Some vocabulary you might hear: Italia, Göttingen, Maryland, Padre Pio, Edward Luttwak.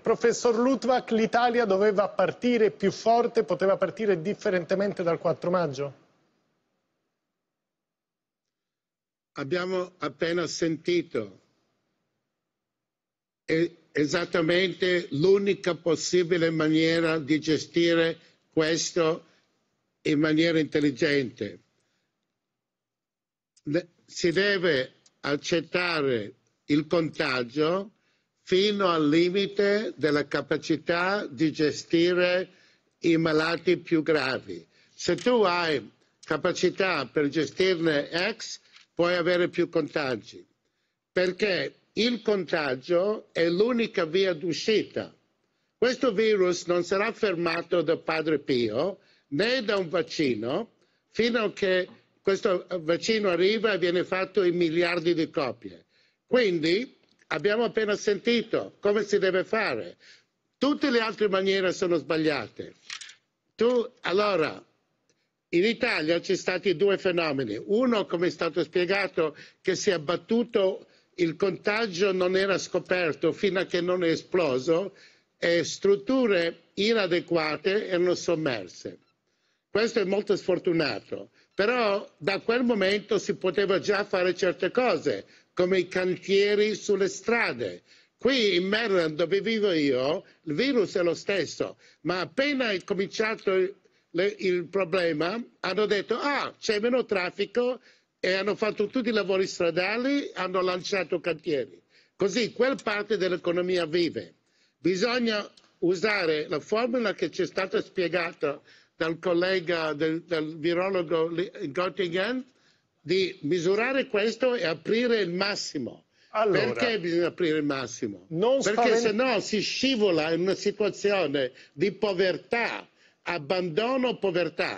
Professor Luttwak, l'Italia doveva partire più forte, poteva partire differentemente dal 4 maggio? Abbiamo appena sentito esattamente l'unica possibile maniera di gestire questo in maniera intelligente. Si deve accettare il contagio fino al limite della capacità di gestire i malati più gravi. Se tu hai capacità per gestirne X, puoi avere più contagi, perché il contagio è l'unica via d'uscita. Questo virus non sarà fermato da Padre Pio né da un vaccino, fino a che questo vaccino arriva e viene fatto in miliardi di copie. Quindi, abbiamo appena sentito come si deve fare. Tutte le altre maniere sono sbagliate. Allora, in Italia ci sono stati due fenomeni. Uno, come è stato spiegato, che si è abbattuto, il contagio non era scoperto fino a che non è esploso e strutture inadeguate erano sommerse. Questo è molto sfortunato. Però da quel momento si poteva già fare certe cose, come i cantieri sulle strade. Qui in Maryland, dove vivo io, il virus è lo stesso, ma appena è cominciato il problema, hanno detto c'è meno traffico e hanno fatto tutti i lavori stradali, hanno lanciato cantieri. Così quella parte dell'economia vive. Bisogna usare la formula che ci è stata spiegata dal collega, dal virologo Göttingen, di misurare questo e aprire il massimo. Allora, perché bisogna aprire il massimo? Perché se no si scivola in una situazione di povertà, abbandono, povertà.